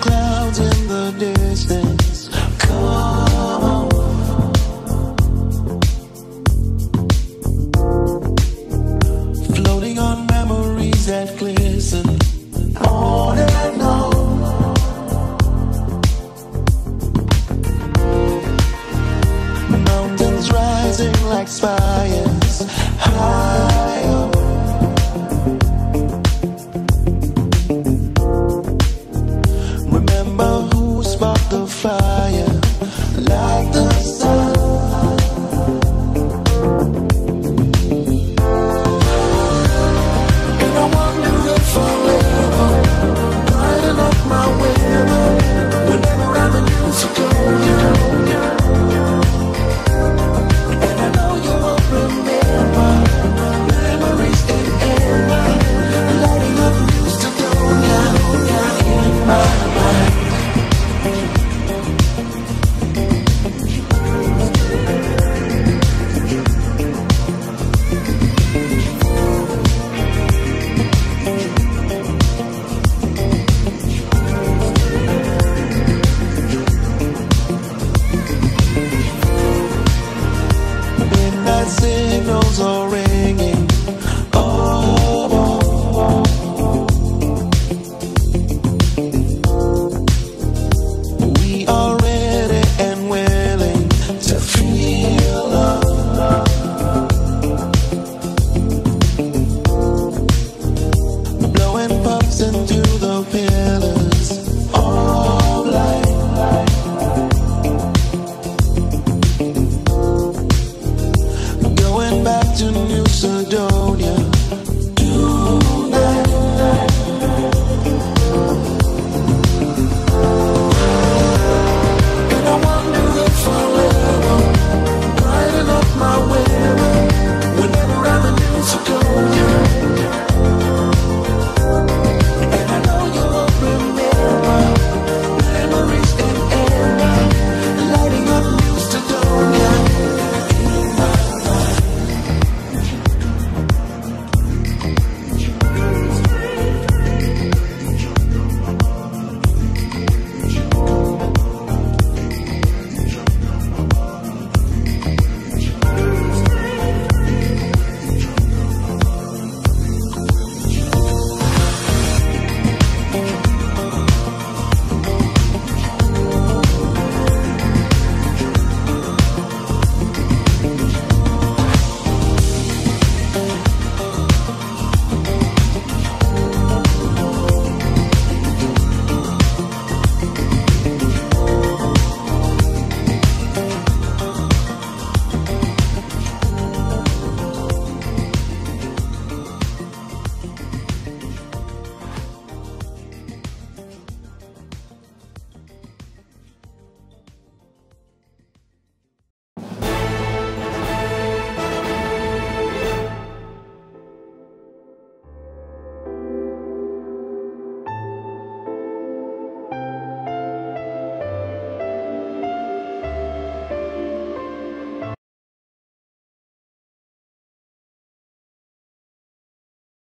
Clouds in the distance come, floating on memories that glisten on and on. Mountains rising like spires high up. Fire like the sun. And I wonder if I'll ever brighten up my window whenever avenues are closed. And I know you won't remember memories in amber, lighting up news to go down in my mind. Signals are ringing.